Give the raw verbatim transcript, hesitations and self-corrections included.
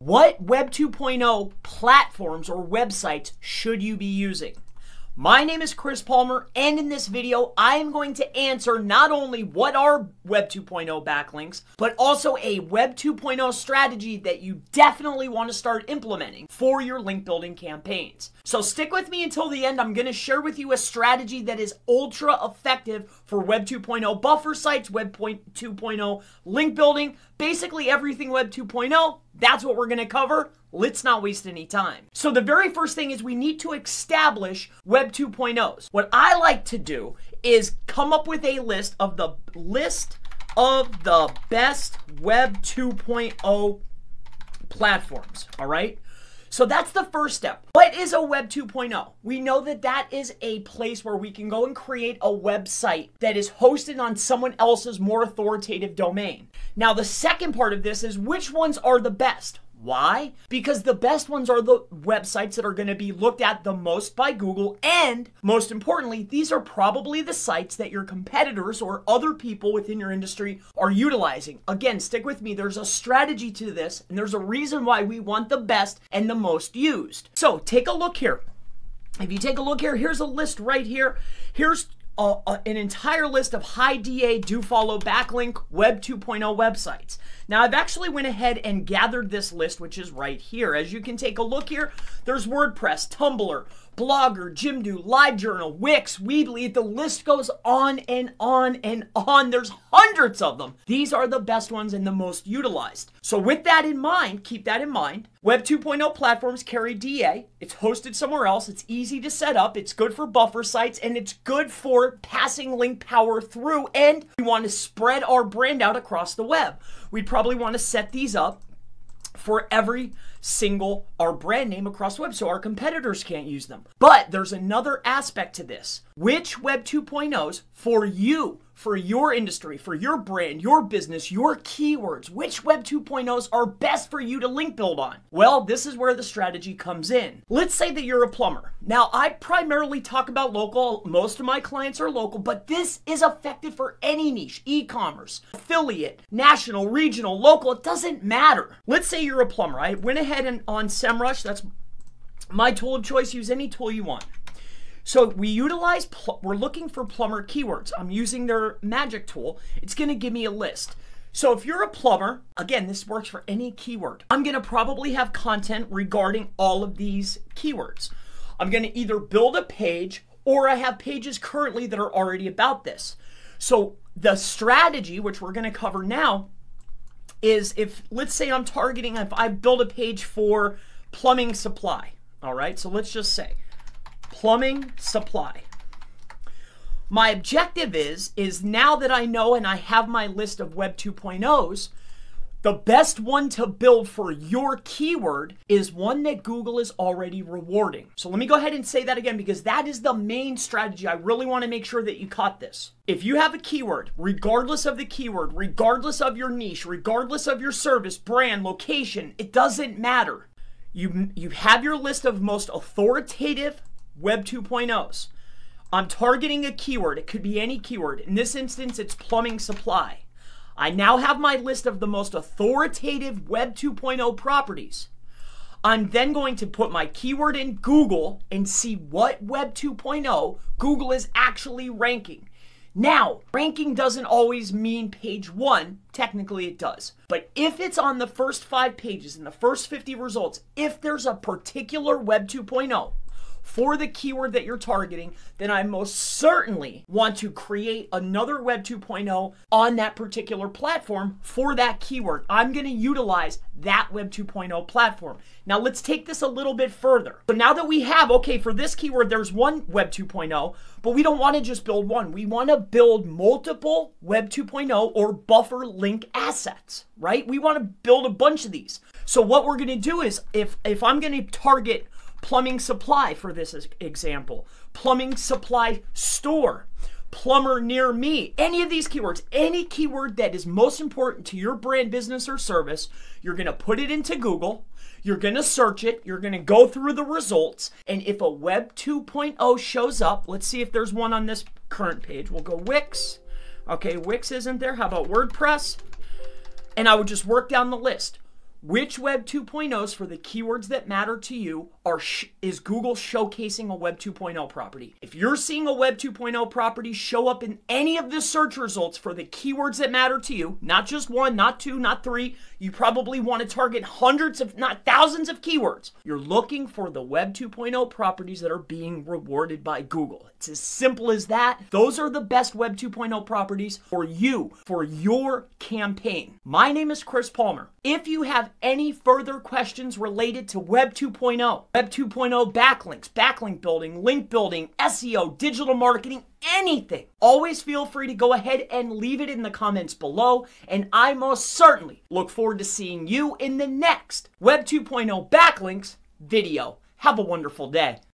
What Web two point oh platforms or websites should you be using? My name is Chris Palmer, and in this video, I am going to answer not only what are Web two point oh backlinks, but also a Web two point oh strategy that you definitely want to start implementing for your link building campaigns. So stick with me until the end. I'm going to share with you a strategy that is ultra effective for Web two point oh buffer sites, Web two point oh link building, basically everything Web two point oh. That's what we're going to cover. Let's not waste any time. So the very first thing is we need to establish Web two point ohs. What I like to do is come up with a list of the list of the best Web two point oh platforms, all right? So that's the first step. What is a Web two point oh? We know that that is a place where we can go and create a website that is hosted on someone else's more authoritative domain. Now, the second part of this is which ones are the best? Why? Because the best ones are the websites that are going to be looked at the most by Google, and most importantly, these are probably the sites that your competitors or other people within your industry are utilizing. Again, stick with me. There's a strategy to this, and there's a reason why we want the best and the most used. So take a look here. If you take a look here, here's a list right here. Here's Uh, uh, an entire list of high D A, do follow backlink Web two point oh websites. Now I've actually went ahead and gathered this list, which is right here. As you can take a look here, there's WordPress, Tumblr, Blogger, Jimdo, LiveJournal, Wix, Weebly. The list goes on and on and on. There's hundreds of them. These are the best ones and the most utilized. So with that in mind, keep that in mind. Web two point oh platforms carry D A. It's hosted somewhere else. It's easy to set up. It's good for buffer sites, and it's good for passing link power through. And we want to spread our brand out across the web. We probably want to set these up for every single our brand name across the web so our competitors can't use them. But there's another aspect to this. Which Web two point ohs for you, for your industry, for your brand, your business, your keywords, which Web two point ohs are best for you to link build on? Well, this is where the strategy comes in. Let's say that you're a plumber. Now, I primarily talk about local. Most of my clients are local, but this is effective for any niche, e-commerce, affiliate, national, regional, local, it doesn't matter. Let's say you're a plumber. I went ahead and on SEMrush, that's my tool of choice, use any tool you want. So we utilize, we're looking for plumber keywords. I'm using their magic tool. It's gonna give me a list. So if you're a plumber, again, this works for any keyword. I'm gonna probably have content regarding all of these keywords. I'm gonna either build a page or I have pages currently that are already about this. So the strategy, which we're gonna cover now, is if, let's say I'm targeting, if I build a page for plumbing supply, all right? So let's just say, plumbing supply. My objective is, is now that I know and I have my list of Web two point ohs, the best one to build for your keyword is one that Google is already rewarding. So let me go ahead and say that again, because that is the main strategy. I really want to make sure that you caught this. If you have a keyword, regardless of the keyword, regardless of your niche, regardless of your service, brand, location, it doesn't matter. You, you have your list of most authoritative Web two point ohs. I'm targeting a keyword. It could be any keyword. In this instance, it's plumbing supply. I now have my list of the most authoritative Web two point oh properties. I'm then going to put my keyword in Google and see what Web two point oh Google is actually ranking. Now, ranking doesn't always mean page one. Technically it does. But if it's on the first five pages in the first fifty results, if there's a particular Web two point oh for the keyword that you're targeting, then I most certainly want to create another Web two point oh on that particular platform for that keyword. I'm going to utilize that Web two point oh platform. Now let's take this a little bit further. So now that we have, okay, for this keyword, there's one Web two point oh, but we don't want to just build one. We want to build multiple Web two point oh or buffer link assets, right? We want to build a bunch of these. So what we're going to do is if, if I'm going to target plumbing supply for this example, plumbing supply store, plumber near me, any of these keywords, any keyword that is most important to your brand, business, or service, you're going to put it into Google, you're going to search it, you're going to go through the results, and if a Web two point oh shows up, let's see if there's one on this current page. We'll go Wix. Okay, Wix isn't there. How about WordPress? And I would just work down the list. Which Web two point ohs for the keywords that matter to you are sh is Google showcasing a Web two point oh property? If you're seeing a Web two point oh property show up in any of the search results for the keywords that matter to you, not just one, not two, not three, you probably want to target hundreds if not thousands of keywords. You're looking for the Web two point oh properties that are being rewarded by Google. It's as simple as that. Those are the best Web two point oh properties for you, for your campaign. My name is Chris Palmer. If you have any further questions related to Web two point oh, Web two point oh backlinks, backlink building, link building, S E O, digital marketing, anything, always feel free to go ahead and leave it in the comments below, and I most certainly look forward to seeing you in the next Web two point oh backlinks video. Have a wonderful day.